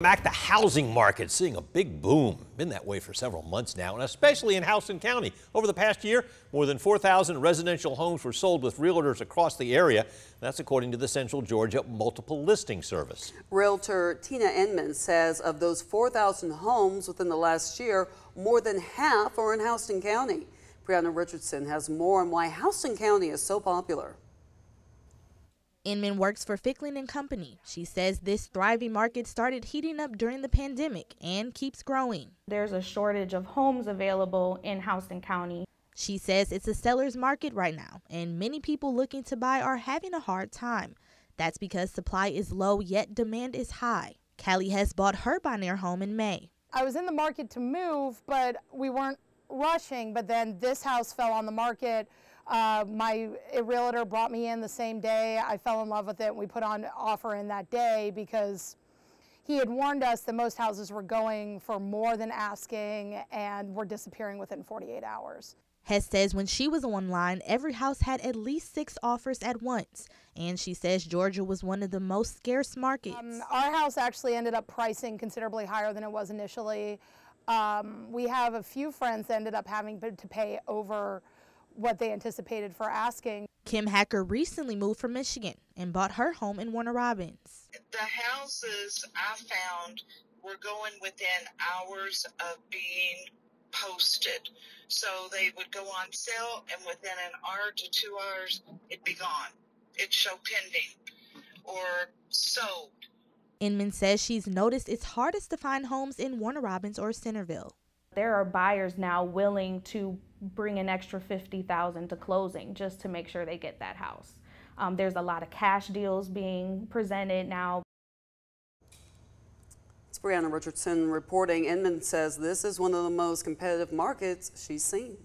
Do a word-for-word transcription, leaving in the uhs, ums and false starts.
Back to housing market, seeing a big boom. Been that way for several months now, and especially in Houston County. Over the past year, more than four thousand residential homes were sold with realtors across the area. That's according to the Central Georgia Multiple Listing Service. Realtor Tina Inman says of those four thousand homes within the last year, more than half are in Houston County. Brianna Richardson has more on why Houston County is so popular. Inman works for Ficklin and Company. She says this thriving market started heating up during the pandemic and keeps growing. There's a shortage of homes available in Houston County. She says it's a seller's market right now, and many people looking to buy are having a hard time. That's because supply is low, yet demand is high. Callie Hess bought her Bonaire home in May. I was in the market to move, but we weren't rushing, but then this house fell on the market. Uh, my realtor brought me in the same day. I fell in love with it, and we put on an offer in that day because he had warned us that most houses were going for more than asking and were disappearing within forty-eight hours. Hess says when she was online, every house had at least six offers at once, and she says Georgia was one of the most scarce markets. Um, our house actually ended up pricing considerably higher than it was initially. Um, we have a few friends that ended up having to pay over what they anticipated for asking. Kim Hacker recently moved from Michigan and bought her home in Warner Robins. The houses I found were going within hours of being posted. So they would go on sale, and within an hour to two hours, it'd be gone. It'd show pending or sold. Inman says she's noticed it's hardest to find homes in Warner Robins or Centerville. There are buyers now willing to bring an extra fifty thousand dollars to closing just to make sure they get that house. Um, there's a lot of cash deals being presented now. It's Brianna Richardson reporting. Inman says this is one of the most competitive markets she's seen.